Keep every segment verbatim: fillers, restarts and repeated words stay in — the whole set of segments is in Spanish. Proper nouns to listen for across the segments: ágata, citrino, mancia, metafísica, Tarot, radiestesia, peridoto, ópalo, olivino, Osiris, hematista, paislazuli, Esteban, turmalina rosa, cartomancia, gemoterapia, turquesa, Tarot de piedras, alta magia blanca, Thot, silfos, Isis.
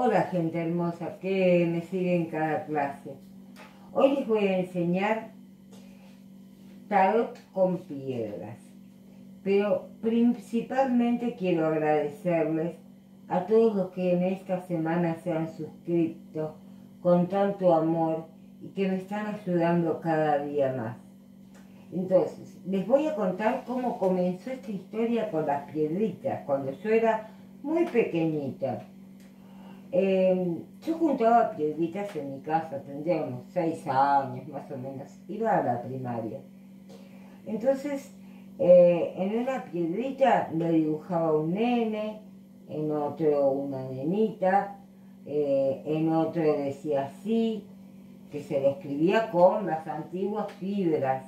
Hola gente hermosa que me sigue en cada clase. Hoy les voy a enseñar tarot con piedras. Pero principalmente quiero agradecerles a todos los que en esta semana se han suscrito con tanto amor y que me están ayudando cada día más. Entonces, les voy a contar cómo comenzó esta historia con las piedritas, cuando yo era muy pequeñita. Eh, yo juntaba piedritas en mi casa, tendría unos seis años más o menos, iba a la primaria. Entonces, eh, en una piedrita le dibujaba un nene, en otro una nenita, eh, en otro decía así, que se lo escribía con las antiguas fibras.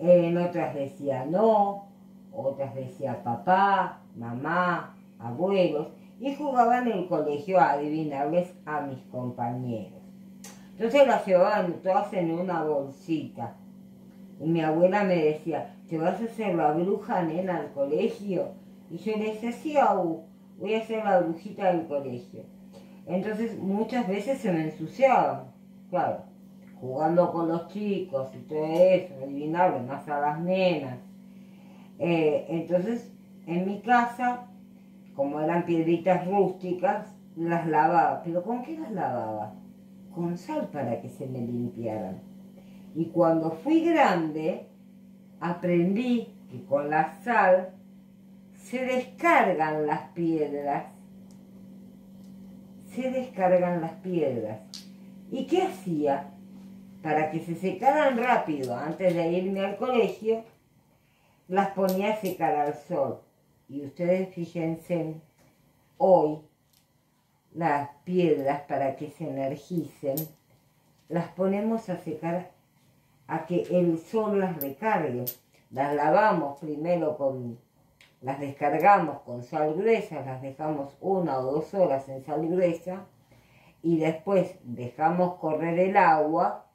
En otras decía no, otras decía papá, mamá, abuelos, y jugaba en el colegio a adivinarles a mis compañeros. Entonces las llevaban todas en una bolsita. Y mi abuela me decía, ¿te vas a hacer la bruja, nena, al colegio? Y yo le decía, sí, abu, voy a ser la brujita del colegio. Entonces muchas veces se me ensuciaban, claro, jugando con los chicos y todo eso, adivinarle más a las nenas. Eh, entonces en mi casa, como eran piedritas rústicas, las lavaba. ¿Pero con qué las lavaba? Con sal para que se me limpiaran. Y cuando fui grande, aprendí que con la sal se descargan las piedras. Se descargan las piedras. ¿Y qué hacía? Para que se secaran rápido, antes de irme al colegio, las ponía a secar al sol. Y ustedes fíjense, hoy las piedras, para que se energicen, las ponemos a secar a que el sol las recargue. Las lavamos primero, con, las descargamos con sal gruesa, las dejamos una o dos horas en sal gruesa y después dejamos correr el agua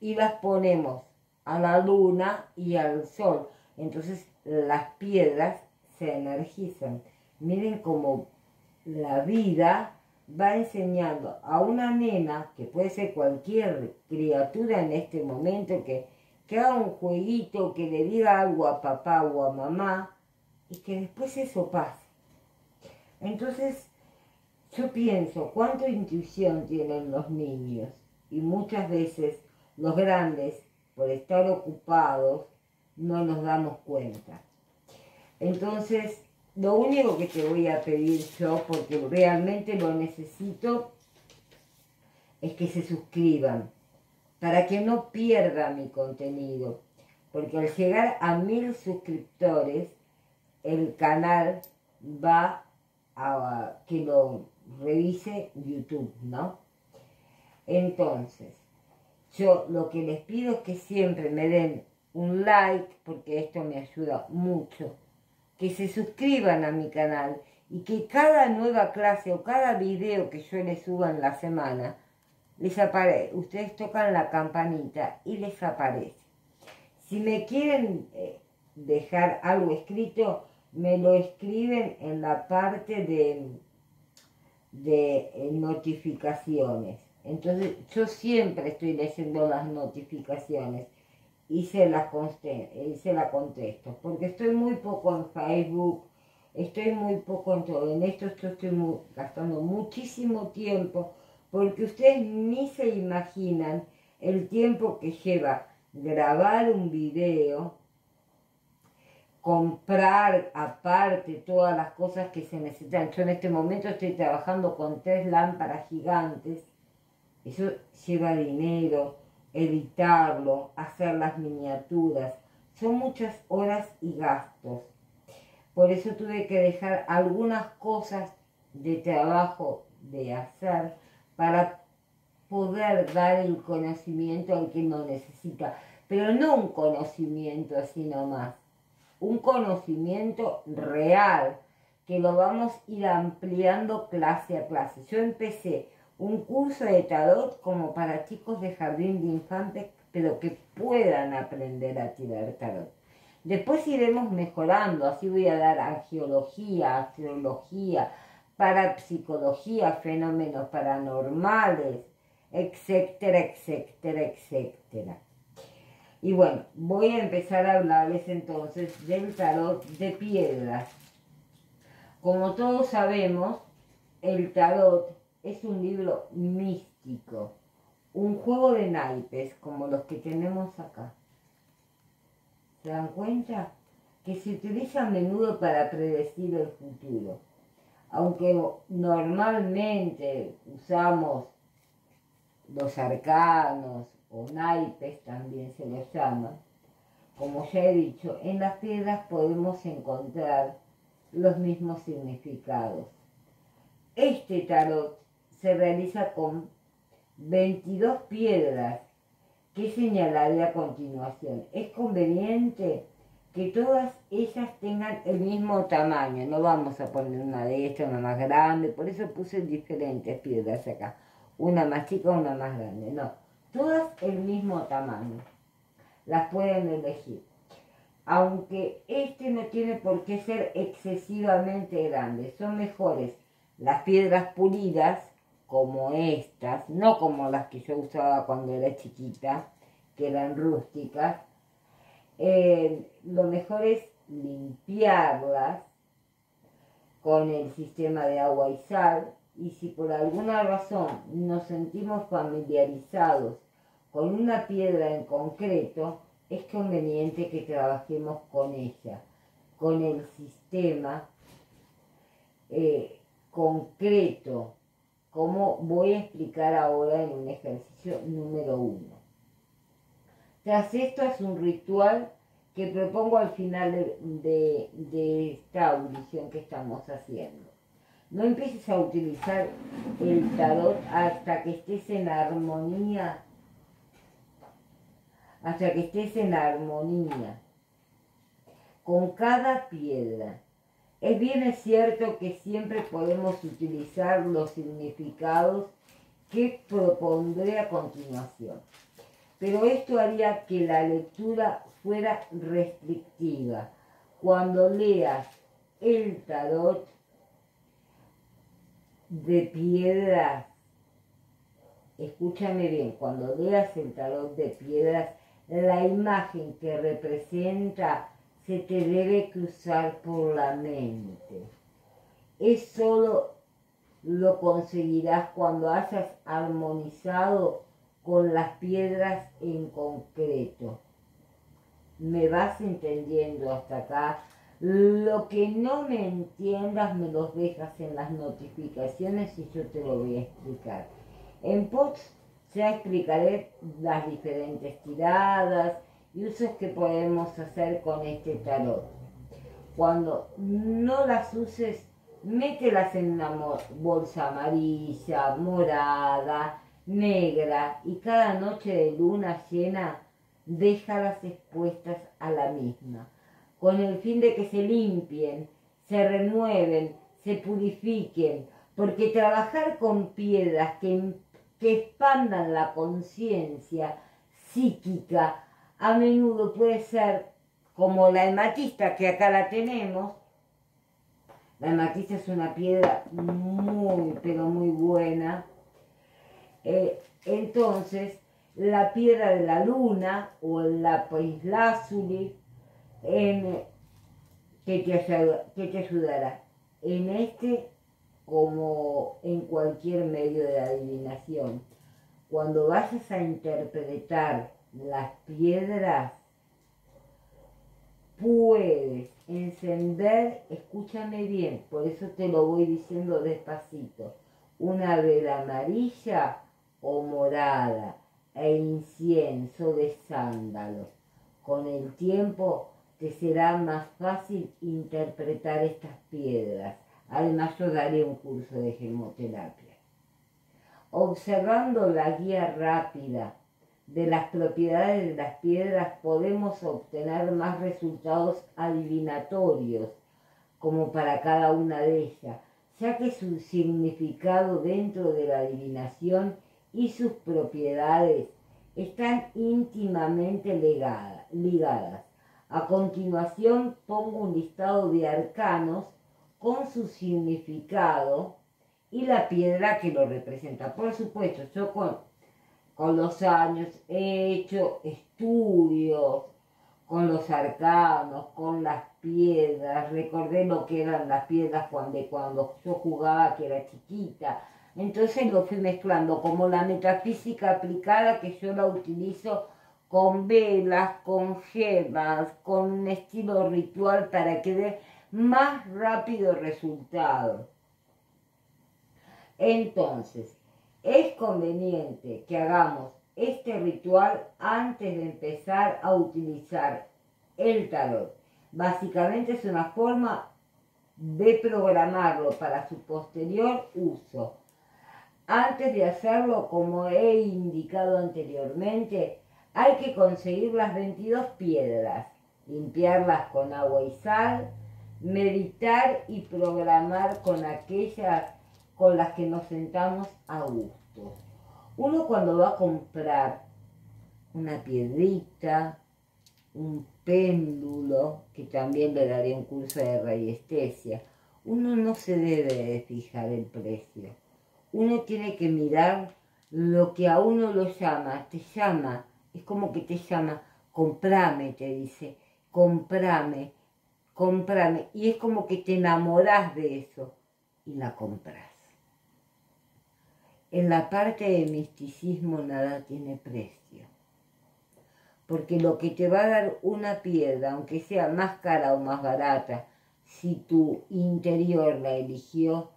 y las ponemos a la luna y al sol. Entonces las piedras se energizan. Miren cómo la vida va enseñando a una nena, que puede ser cualquier criatura en este momento, que, que haga un jueguito, que le diga algo a papá o a mamá, y que después eso pase. Entonces, yo pienso, ¿cuánta intuición tienen los niños? Y muchas veces los grandes, por estar ocupados, no nos damos cuenta. Entonces, lo único que te voy a pedir yo, porque realmente lo necesito, es que se suscriban, para que no pierda mi contenido. Porque al llegar a mil suscriptores, el canal va a que lo revise YouTube, ¿no? Entonces, yo lo que les pido es que siempre me den un like, porque esto me ayuda mucho. Que se suscriban a mi canal y que cada nueva clase o cada video que yo les suba en la semana, les aparece. Ustedes tocan la campanita y les aparece. Si me quieren dejar algo escrito, me lo escriben en la parte de, de notificaciones. Entonces yo siempre estoy leyendo las notificaciones y se las contesto, porque estoy muy poco en Facebook, estoy muy poco en todo, en esto yo estoy muy, gastando muchísimo tiempo, porque ustedes ni se imaginan el tiempo que lleva grabar un video, comprar aparte todas las cosas que se necesitan. Yo en este momento estoy trabajando con tres lámparas gigantes, eso lleva dinero, editarlo, hacer las miniaturas, son muchas horas y gastos. Por eso tuve que dejar algunas cosas de trabajo de hacer para poder dar el conocimiento al que lo necesita, pero no un conocimiento así nomás, un conocimiento real que lo vamos a ir ampliando clase a clase. Yo empecé un curso de tarot como para chicos de jardín de infantes, pero que puedan aprender a tirar tarot. Después iremos mejorando, así voy a dar angiología, astrología, parapsicología, fenómenos paranormales, etcétera, etcétera, etcétera. Y bueno, voy a empezar a hablarles entonces del tarot de piedras. Como todos sabemos, el tarot es un libro místico, un juego de naipes como los que tenemos acá. ¿Se dan cuenta? Que se utiliza a menudo para predecir el futuro. Aunque normalmente usamos los arcanos o naipes, también se los llama, como ya he dicho, en las piedras podemos encontrar los mismos significados. Este tarot se realiza con veintidós piedras que señalaré a continuación. Es conveniente que todas ellas tengan el mismo tamaño. No vamos a poner una de estas, una más grande. Por eso puse diferentes piedras acá. Una más chica, una más grande. No, todas el mismo tamaño. Las pueden elegir. Aunque este no tiene por qué ser excesivamente grande. Son mejores las piedras pulidas, como estas. No como las que yo usaba cuando era chiquita, que eran rústicas. Eh, lo mejor es limpiarlas con el sistema de agua y sal, y si por alguna razón nos sentimos familiarizados con una piedra en concreto, es conveniente que trabajemos con ella, con el sistema eh, concreto, como voy a explicar ahora en un ejercicio número uno. Tras esto es un ritual que propongo al final de, de, de esta audición que estamos haciendo. No empieces a utilizar el tarot hasta que estés en armonía, hasta que estés en armonía con cada piedra. Es bien cierto que siempre podemos utilizar los significados que propondré a continuación. Pero esto haría que la lectura fuera restrictiva. Cuando leas el tarot de piedras, escúchame bien, cuando leas el tarot de piedras, la imagen que representa se te debe cruzar por la mente. Es solo lo conseguirás cuando hayas armonizado con las piedras en concreto. ¿Me vas entendiendo hasta acá? Lo que no me entiendas me los dejas en las notificaciones y yo te lo voy a explicar. En post ya explicaré las diferentes tiradas y usos que podemos hacer con este tarot. Cuando no las uses, mételas en una bolsa amarilla, morada, negra, y cada noche de luna llena déjalas expuestas a la misma, con el fin de que se limpien, se renueven, se purifiquen, porque trabajar con piedras que, que expandan la conciencia psíquica a menudo puede ser como la hematista, que acá la tenemos. La hematista es una piedra muy, pero muy buena. Eh, entonces, la piedra de la luna o la paislazuli eh, que, te ayuda, que te ayudará en este como en cualquier medio de adivinación. Cuando vayas a interpretar las piedras, puedes encender, escúchame bien, por eso te lo voy diciendo despacito, una vela amarilla o morada e incienso de sándalo. Con el tiempo te será más fácil interpretar estas piedras. Además, yo daré un curso de gemoterapia. Observando la guía rápida de las propiedades de las piedras, podemos obtener más resultados adivinatorios, como para cada una de ellas, ya que su significado dentro de la adivinación y sus propiedades están íntimamente ligadas. A continuación pongo un listado de arcanos con su significado y la piedra que lo representa. Por supuesto, yo con, con los años he hecho estudios con los arcanos, con las piedras, recordé lo que eran las piedras cuando, cuando yo jugaba, que era chiquita. Entonces lo fui mezclando, como la metafísica aplicada, que yo la utilizo con velas, con gemas, con un estilo ritual para que dé más rápido resultado. Entonces, es conveniente que hagamos este ritual antes de empezar a utilizar el tarot. Básicamente es una forma de programarlo para su posterior uso. Antes de hacerlo, como he indicado anteriormente, hay que conseguir las veintidós piedras, limpiarlas con agua y sal, meditar y programar con aquellas con las que nos sentamos a gusto. Uno cuando va a comprar una piedrita, un péndulo, que también le daría un curso de radiestesia, uno no se debe de fijar el precio. Uno tiene que mirar lo que a uno lo llama, te llama, es como que te llama, comprame, te dice, comprame, comprame, y es como que te enamorás de eso y la compras. En la parte de misticismo nada tiene precio, porque lo que te va a dar una piedra, aunque sea más cara o más barata, si tu interior la eligió,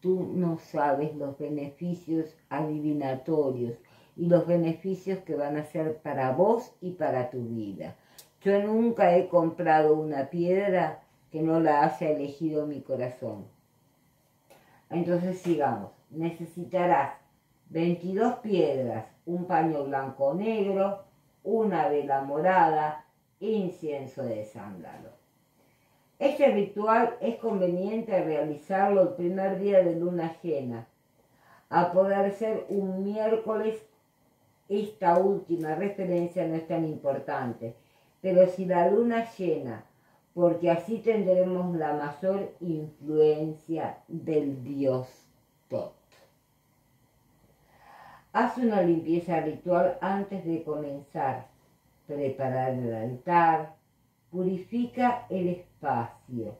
tú no sabes los beneficios adivinatorios y los beneficios que van a ser para vos y para tu vida. Yo nunca he comprado una piedra que no la haya elegido mi corazón. Entonces sigamos. Necesitarás veintidós piedras, un paño blanco o negro, una vela morada, incienso de sándalo. Este ritual es conveniente realizarlo el primer día de luna llena, a poder ser un miércoles. Esta última referencia no es tan importante, pero si la luna llena, porque así tendremos la mayor influencia del dios Thot. Haz una limpieza ritual antes de comenzar. Preparar el altar. Purifica el espacio.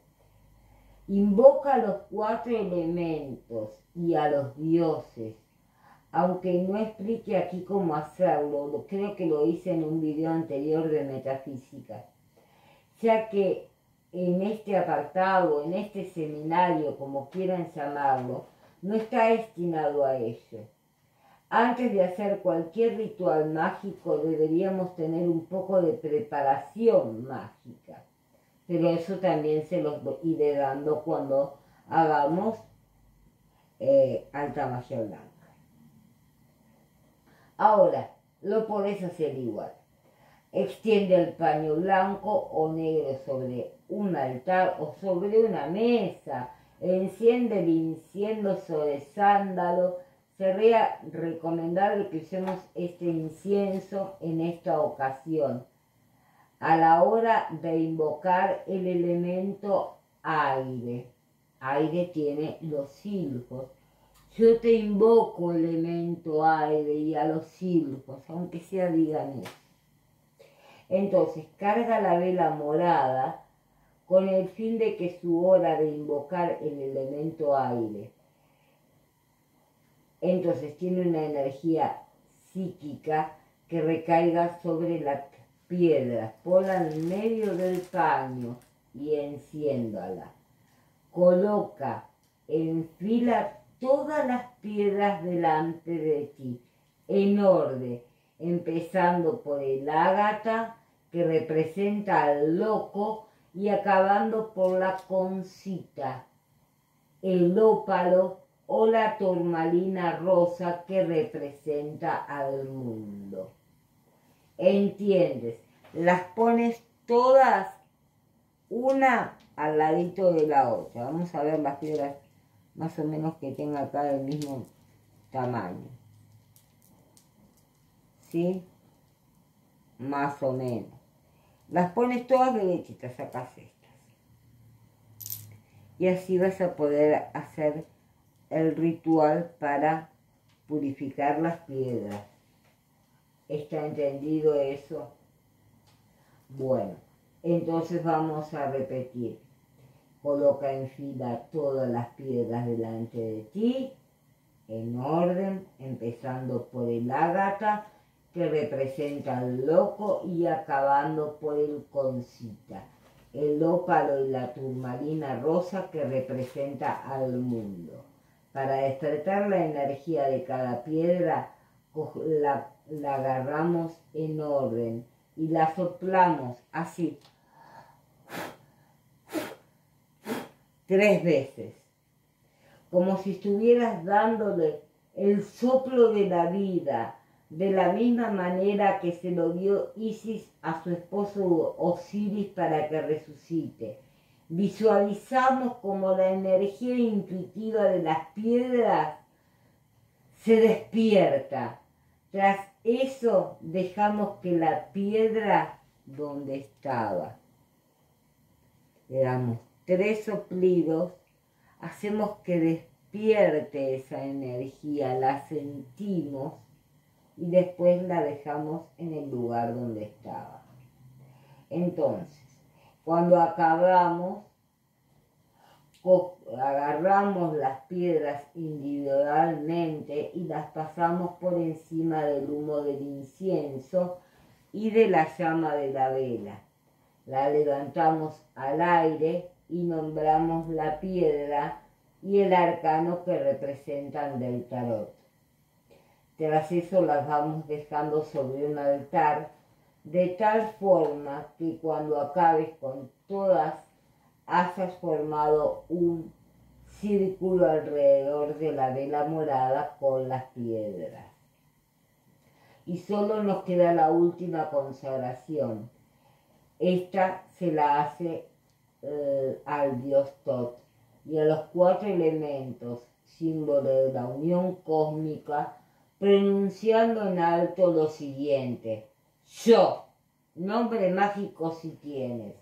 Invoca a los cuatro elementos y a los dioses. Aunque no explique aquí cómo hacerlo, creo que lo hice en un video anterior de metafísica. Ya que en este apartado, en este seminario, como quieran llamarlo, no está destinado a ello. Antes de hacer cualquier ritual mágico deberíamos tener un poco de preparación mágica. Pero eso también se los iré dando cuando hagamos eh, alta magia blanca. Ahora, lo podés hacer igual. Extiende el paño blanco o negro sobre un altar o sobre una mesa. Enciende el incienso de sándalo. Sería recomendable que usemos este incienso en esta ocasión, a la hora de invocar el elemento aire. Aire tiene los silfos. Yo te invoco elemento aire y a los silfos, aunque sea digan eso. Entonces, carga la vela morada con el fin de que su hora de invocar el elemento aire. Entonces tiene una energía psíquica que recaiga sobre las piedras. Ponla en medio del paño y enciéndala. Coloca en fila todas las piedras delante de ti, en orden, empezando por el ágata, que representa al loco, y acabando por la concita, el ópalo, o la turmalina rosa, que representa al mundo. ¿Entiendes? Las pones todas una al ladito de la otra. Vamos a ver las piedras más o menos que tenga acá del mismo tamaño. ¿Sí? Más o menos. Las pones todas derechitas, sacas estas. y así vas a poder hacer el ritual para purificar las piedras. ¿Está entendido eso? Bueno, entonces vamos a repetir. Coloca en fila todas las piedras delante de ti, en orden, empezando por el ágata, que representa al loco, y acabando por el concita, el ópalo y la turmalina rosa, que representa al mundo. Para despertar la energía de cada piedra, la, la agarramos en orden y la soplamos así, tres veces, como si estuvieras dándole el soplo de la vida, de la misma manera que se lo dio Isis a su esposo Osiris para que resucite. Visualizamos como la energía intuitiva de las piedras se despierta. Tras eso dejamos que la piedra donde estaba. Le damos tres soplidos, hacemos que despierte esa energía, la sentimos, y después la dejamos en el lugar donde estaba. Entonces, cuando acabamos, agarramos las piedras individualmente y las pasamos por encima del humo del incienso y de la llama de la vela. La levantamos al aire y nombramos la piedra y el arcano que representan del tarot. Tras eso las vamos dejando sobre un altar, de tal forma que cuando acabes con todas, hayas formado un círculo alrededor de la vela morada con las piedras. Y solo nos queda la última consagración. Esta se la hace eh, al dios Thot y a los cuatro elementos, símbolo de la unión cósmica, pronunciando en alto lo siguiente: yo, nombre mágico si tienes,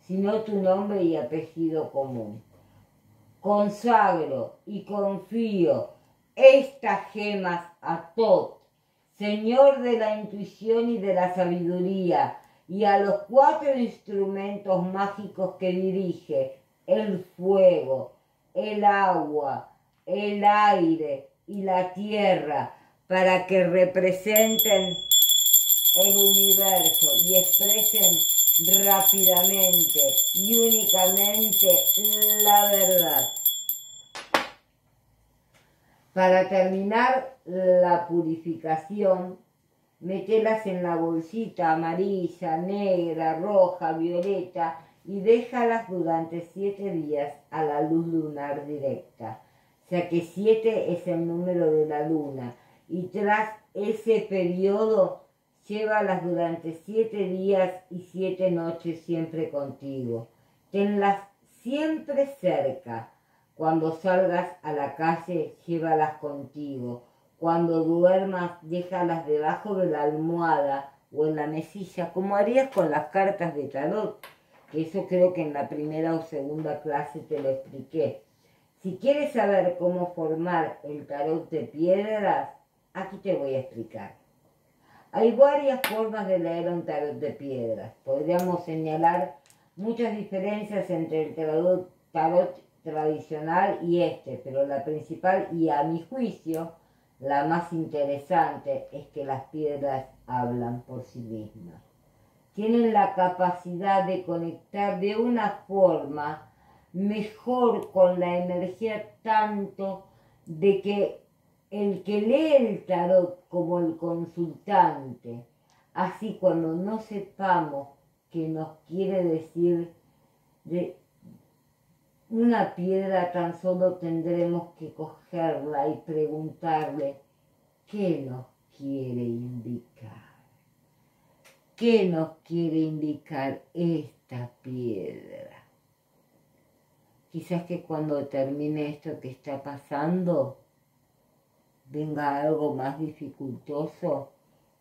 sino tu nombre y apellido común, consagro y confío estas gemas a Thot, señor de la intuición y de la sabiduría, y a los cuatro instrumentos mágicos que dirige, el fuego, el agua, el aire y la tierra, para que representen el universo y expresen rápidamente y únicamente la verdad. Para terminar la purificación, mételas en la bolsita amarilla, negra, roja, violeta y déjalas durante siete días a la luz lunar directa, ya que siete es el número de la luna. Y tras ese periodo, llévalas durante siete días y siete noches siempre contigo. Tenlas siempre cerca. Cuando salgas a la calle, llévalas contigo. Cuando duermas, déjalas debajo de la almohada o en la mesilla, como harías con las cartas de tarot. Eso creo que en la primera o segunda clase te lo expliqué. Si quieres saber cómo formar el tarot de piedras, aquí te voy a explicar. Hay varias formas de leer un tarot de piedras. Podríamos señalar muchas diferencias entre el tarot, tarot tradicional y este, pero la principal y a mi juicio la más interesante es que las piedras hablan por sí mismas. Tienen la capacidad de conectar de una forma mejor con la energía, tanto de que el que lee el tarot como el consultante. Así, cuando no sepamos qué nos quiere decir de una piedra, tan solo tendremos que cogerla y preguntarle qué nos quiere indicar. ¿Qué nos quiere indicar esta piedra? Quizás que cuando termine esto que está pasando, venga algo más dificultoso,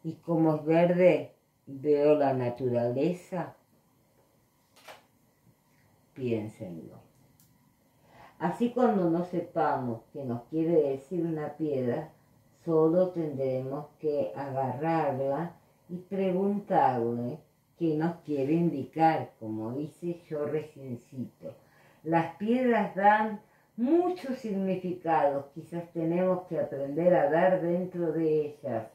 y como es verde, veo la naturaleza. Piénsenlo. Así, cuando no sepamos qué nos quiere decir una piedra, solo tendremos que agarrarla y preguntarle qué nos quiere indicar, como dice yo reciencito. Las piedras dan muchos significados, quizás tenemos que aprender a dar dentro de ellas.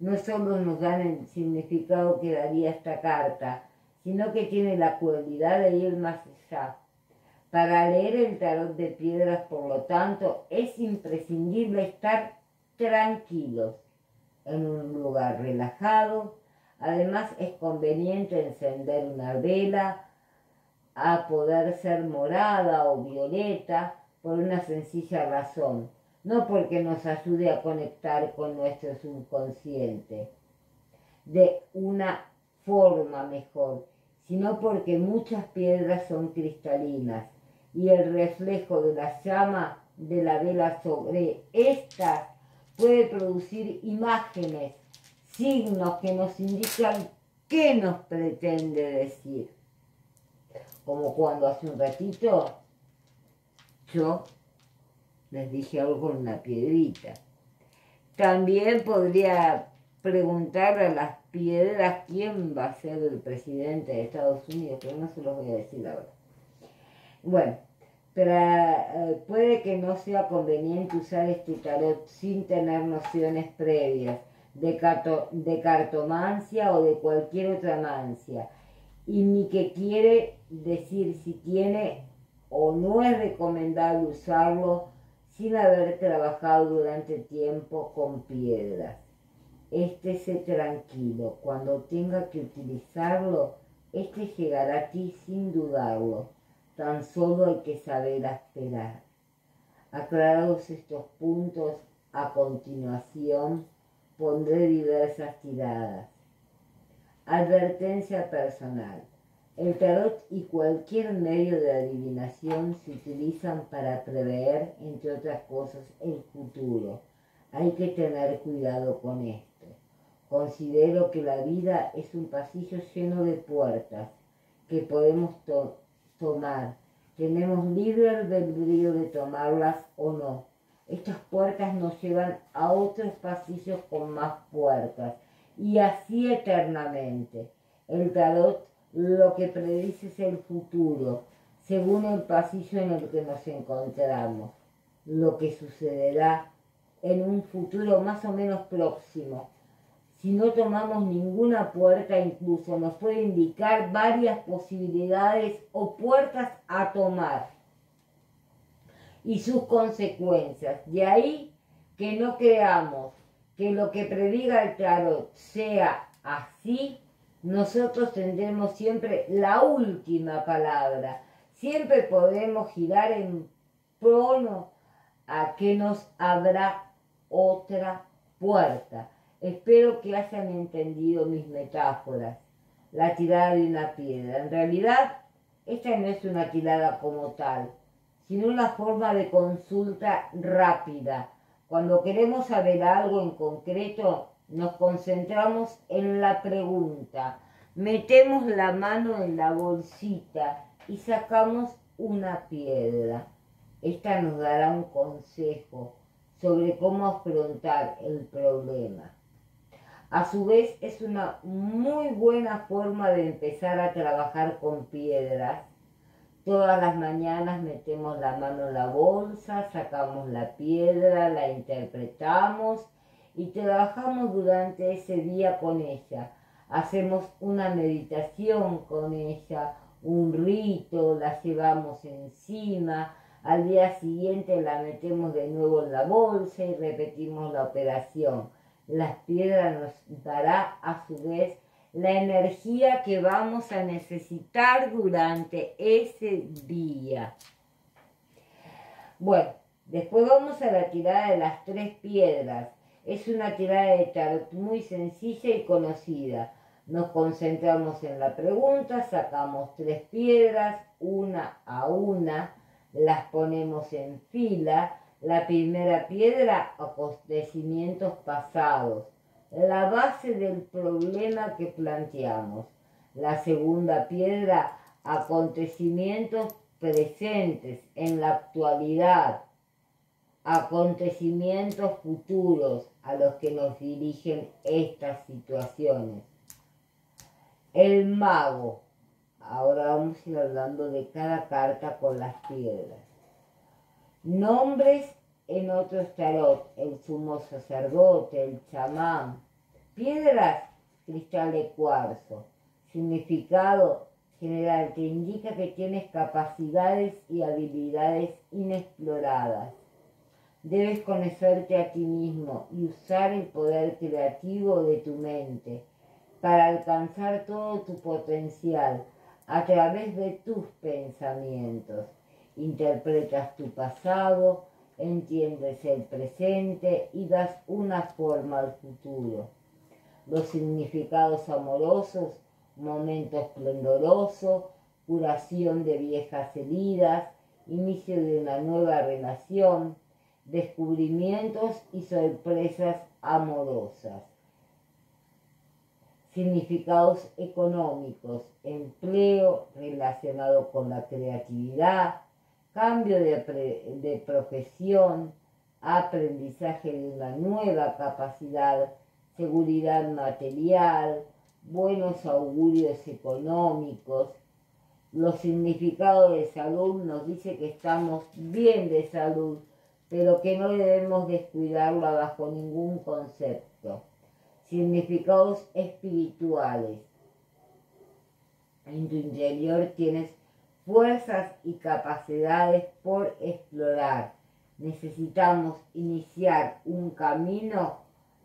No solo nos dan el significado que daría esta carta, sino que tiene la cualidad de ir más allá. Para leer el tarot de piedras, por lo tanto, es imprescindible estar tranquilos, en un lugar relajado. Además, es conveniente encender una vela, a poder ser morada o violeta, por una sencilla razón, no porque nos ayude a conectar con nuestro subconsciente de una forma mejor, sino porque muchas piedras son cristalinas y el reflejo de la llama de la vela sobre estas puede producir imágenes, signos que nos indican qué nos pretende decir. Como cuando hace un ratito yo les dije algo con una piedrita. También podría preguntar a las piedras quién va a ser el presidente de Estados Unidos, pero no se los voy a decir ahora. Bueno, pero eh, puede que no sea conveniente usar este tarot sin tener nociones previas de, carto, de cartomancia o de cualquier otra mancia, y ni que quiere decir si tiene o no es recomendable usarlo sin haber trabajado durante tiempo con piedras. Estése tranquilo, cuando tenga que utilizarlo, este llegará a ti sin dudarlo, tan solo hay que saber esperar. Aclarados estos puntos, a continuación pondré diversas tiradas. Advertencia personal. El tarot y cualquier medio de adivinación se utilizan para prever, entre otras cosas, el futuro. Hay que tener cuidado con esto. Considero que la vida es un pasillo lleno de puertas que podemos to tomar. Tenemos libre albedrío de tomarlas o no. Estas puertas nos llevan a otros pasillos con más puertas, y así eternamente. El tarot lo que predice es el futuro, según el pasillo en el que nos encontramos. Lo que sucederá en un futuro más o menos próximo. Si no tomamos ninguna puerta, incluso nos puede indicar varias posibilidades o puertas a tomar y sus consecuencias. De ahí que no creamos que lo que prediga el tarot sea así, nosotros tendremos siempre la última palabra. Siempre podremos girar en prono a que nos abra otra puerta. Espero que hayan entendido mis metáforas. La tirada de una piedra. En realidad, esta no es una tirada como tal, sino una forma de consulta rápida. Cuando queremos saber algo en concreto, nos concentramos en la pregunta. Metemos la mano en la bolsita y sacamos una piedra. Esta nos dará un consejo sobre cómo afrontar el problema. A su vez, es una muy buena forma de empezar a trabajar con piedras. Todas las mañanas metemos la mano en la bolsa, sacamos la piedra, la interpretamos y trabajamos durante ese día con ella. Hacemos una meditación con ella, un rito, la llevamos encima. Al día siguiente la metemos de nuevo en la bolsa y repetimos la operación. Las piedras nos dará a su vez la energía que vamos a necesitar durante ese día. Bueno, después vamos a la tirada de las tres piedras. Es una tirada de tarot muy sencilla y conocida. Nos concentramos en la pregunta, sacamos tres piedras, una a una, las ponemos en fila. La primera piedra, acontecimientos pasados, la base del problema que planteamos. La segunda piedra, acontecimientos presentes en la actualidad, acontecimientos futuros a los que nos dirigen estas situaciones. El mago. Ahora vamos a ir hablando de cada carta con las piedras. Nombres en otros tarot, el sumo sacerdote, el chamán. Piedras, cristal de cuarzo. Significado general, te indica que tienes capacidades y habilidades inexploradas. Debes conocerte a ti mismo y usar el poder creativo de tu mente para alcanzar todo tu potencial a través de tus pensamientos. Interpretas tu pasado, entiendes el presente y das una forma al futuro. Los significados amorosos, momento esplendoroso, curación de viejas heridas, inicio de una nueva relación, descubrimientos y sorpresas amorosas. Significados económicos, empleo relacionado con la creatividad, cambio de, pre, de profesión, aprendizaje de una nueva capacidad, seguridad material, buenos augurios económicos. Los significados de salud nos dice que estamos bien de salud, pero que no debemos descuidarla bajo ningún concepto. Significados espirituales. En tu interior tienes fuerzas y capacidades por explorar. Necesitamos iniciar un camino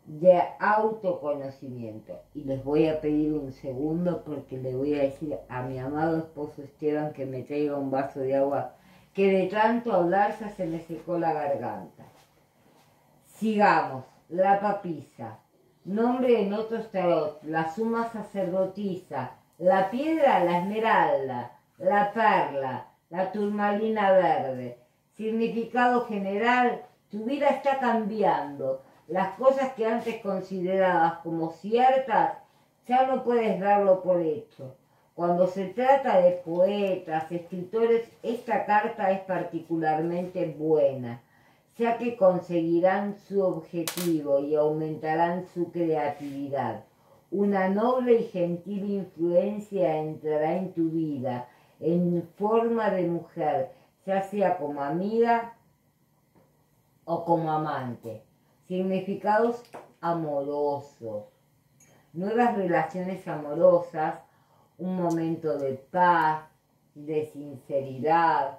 de autoconocimiento. Y les voy a pedir un segundo porque le voy a decir a mi amado esposo Esteban que me traiga un vaso de agua, que de tanto hablar ya se me secó la garganta. Sigamos. La papisa. Nombre en otros tarot, la suma sacerdotisa, la piedra, la esmeralda, la perla, la turmalina verde. Significado general, tu vida está cambiando. Las cosas que antes considerabas como ciertas, ya no puedes darlo por hecho. Cuando se trata de poetas, escritores, esta carta es particularmente buena, ya que conseguirán su objetivo y aumentarán su creatividad. Una noble y gentil influencia entrará en tu vida, en forma de mujer, ya sea como amiga o como amante. Significados amorosos. Nuevas relaciones amorosas, un momento de paz, de sinceridad,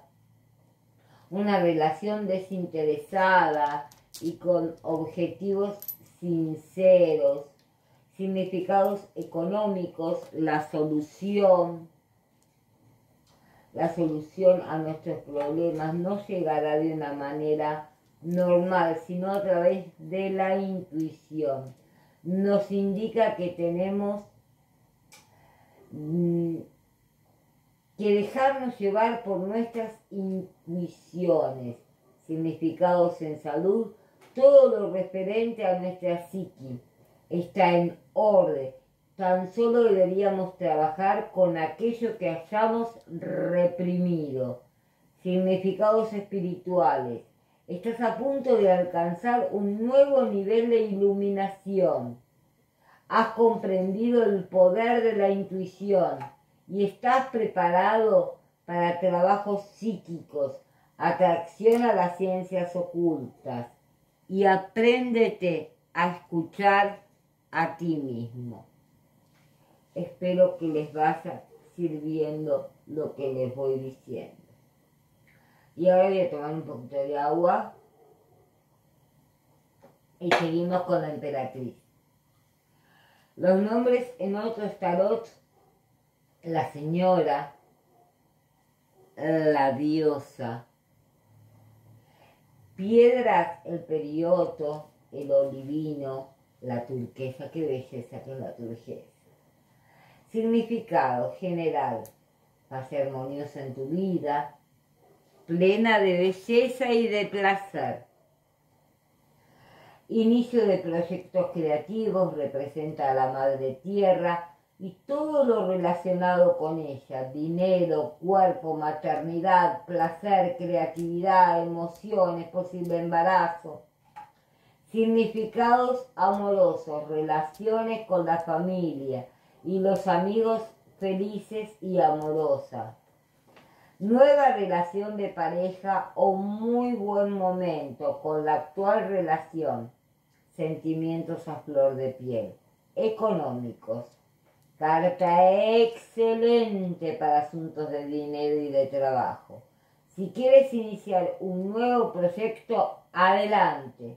una relación desinteresada y con objetivos sinceros. Significados económicos, la solución, la solución a nuestros problemas no llegará de una manera normal, sino a través de la intuición. Nos indica que tenemos mmm, que dejarnos llevar por nuestras intuiciones. Significados en salud, todo lo referente a nuestra psiqui está en orden. Tan solo deberíamos trabajar con aquello que hayamos reprimido. Significados espirituales, estás a punto de alcanzar un nuevo nivel de iluminación. Has comprendido el poder de la intuición y estás preparado para trabajos psíquicos. Atracción a las ciencias ocultas y apréndete a escuchar a ti mismo. Espero que les vaya sirviendo lo que les voy diciendo. Y ahora voy a tomar un poquito de agua y seguimos con la emperatriz. Los nombres en otros tarots, la señora, la diosa. Piedras, el peridoto, el olivino, la turquesa. Qué belleza que es la turquesa. Significado general, paz armoniosa en tu vida, plena de belleza y de placer. Inicio de proyectos creativos, representa a la madre tierra, y todo lo relacionado con ella, dinero, cuerpo, maternidad, placer, creatividad, emociones, posible embarazo, significados amorosos, relaciones con la familia y los amigos felices y amorosas, nueva relación de pareja o muy buen momento con la actual relación, sentimientos a flor de piel, económicos. Carta excelente para asuntos de dinero y de trabajo. Si quieres iniciar un nuevo proyecto, adelante.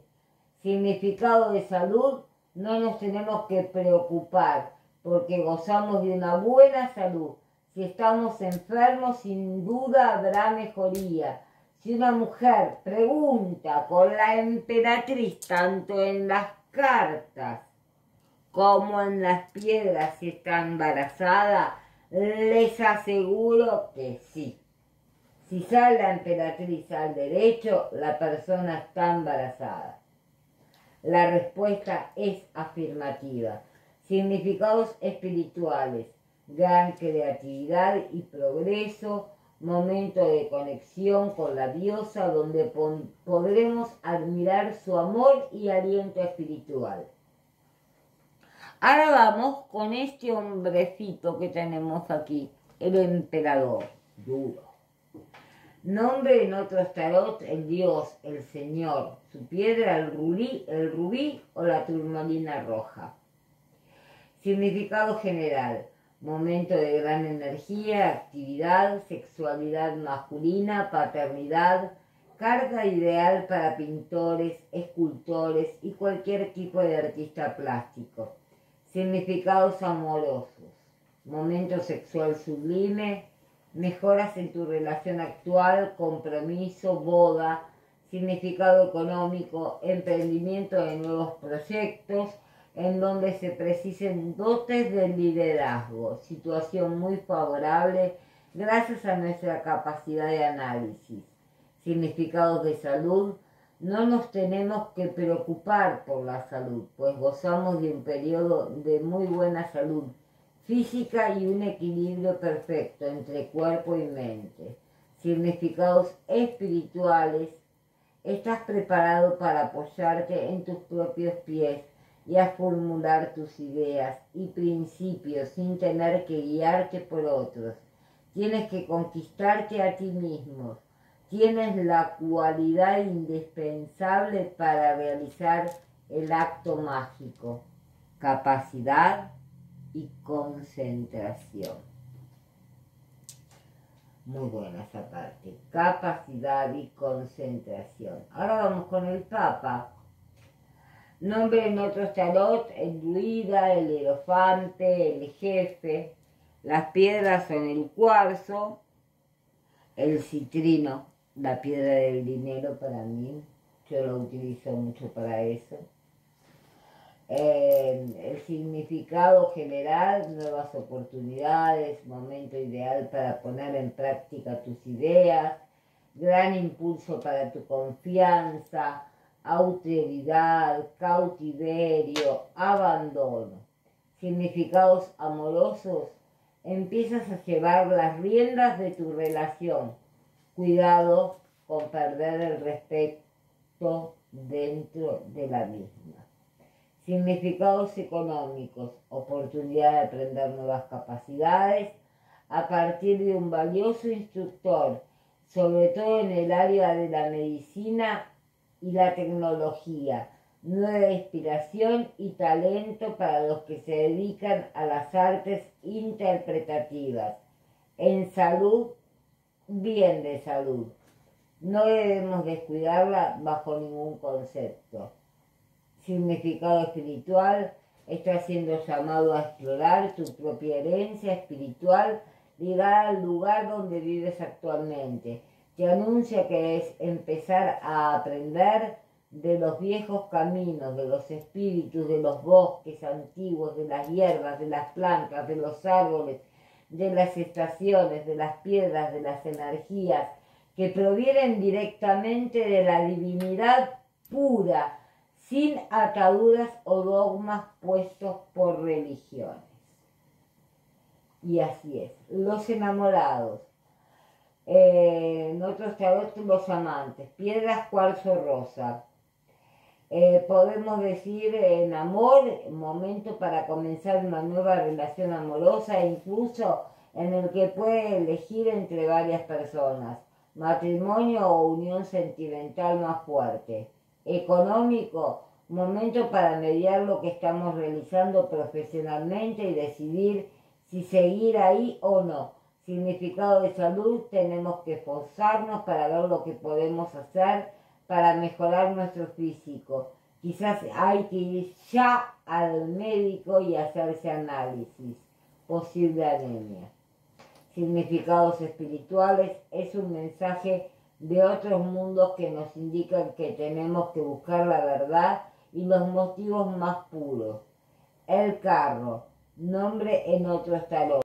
Significado de salud, no nos tenemos que preocupar porque gozamos de una buena salud. Si estamos enfermos, sin duda habrá mejoría. Si una mujer pregunta con la emperatriz, tanto en las cartas como en las piedras, si está embarazada, les aseguro que sí. Si sale la emperatriz al derecho, la persona está embarazada. La respuesta es afirmativa. Significados espirituales, gran creatividad y progreso, momento de conexión con la diosa donde podremos admirar su amor y aliento espiritual. Ahora vamos con este hombrecito que tenemos aquí, el emperador, duro. Nombre en otros tarot, el dios, el señor, su piedra, el rubí, el rubí o la turmalina roja. Significado general, momento de gran energía, actividad, sexualidad masculina, paternidad, carga ideal para pintores, escultores y cualquier tipo de artista plástico. Significados amorosos, momento sexual sublime, mejoras en tu relación actual, compromiso, boda, significado económico, emprendimiento de nuevos proyectos, en donde se precisen dotes de liderazgo, situación muy favorable gracias a nuestra capacidad de análisis. Significados de salud, no nos tenemos que preocupar por la salud, pues gozamos de un periodo de muy buena salud física y un equilibrio perfecto entre cuerpo y mente. Significados espirituales, estás preparado para apoyarte en tus propios pies y a formular tus ideas y principios sin tener que guiarte por otros. Tienes que conquistarte a ti mismo. Tienes la cualidad indispensable para realizar el acto mágico, capacidad y concentración. Muy buena esa parte, capacidad y concentración. Ahora vamos con el Papa. Nombre en otros tarot, el druida, el hierofante, el jefe. Las piedras son el cuarzo, el citrino. La piedra del dinero para mí, yo lo utilizo mucho para eso. Eh, el significado general, nuevas oportunidades, momento ideal para poner en práctica tus ideas, gran impulso para tu confianza, austeridad, cautiverio, abandono. Significados amorosos, empiezas a llevar las riendas de tu relación. Cuidado con perder el respeto dentro de la misma. Significados económicos, oportunidad de aprender nuevas capacidades a partir de un valioso instructor, sobre todo en el área de la medicina y la tecnología. Nueva inspiración y talento para los que se dedican a las artes interpretativas. En salud, bien de salud. No debemos descuidarla bajo ningún concepto. Significado espiritual, está siendo llamado a explorar tu propia herencia espiritual ligada al lugar donde vives actualmente. Te anuncia que es empezar a aprender de los viejos caminos, de los espíritus, de los bosques antiguos, de las hierbas, de las plantas, de los árboles, de las estaciones, de las piedras, de las energías, que provienen directamente de la divinidad pura, sin ataduras o dogmas puestos por religiones. Y así es. Los enamorados. Eh, en otros tarot, los amantes. Piedras, cuarzo, rosa. Eh, podemos decir en amor, momento para comenzar una nueva relación amorosa, e incluso en el que puede elegir entre varias personas, matrimonio o unión sentimental más fuerte. Económico, momento para mediar lo que estamos realizando profesionalmente y decidir si seguir ahí o no. Significado de salud, tenemos que esforzarnos para ver lo que podemos hacer para mejorar nuestro físico. Quizás hay que ir ya al médico y hacerse análisis. Posible anemia. Significados espirituales, es un mensaje de otros mundos que nos indican que tenemos que buscar la verdad y los motivos más puros. El carro, nombre en otros tarots.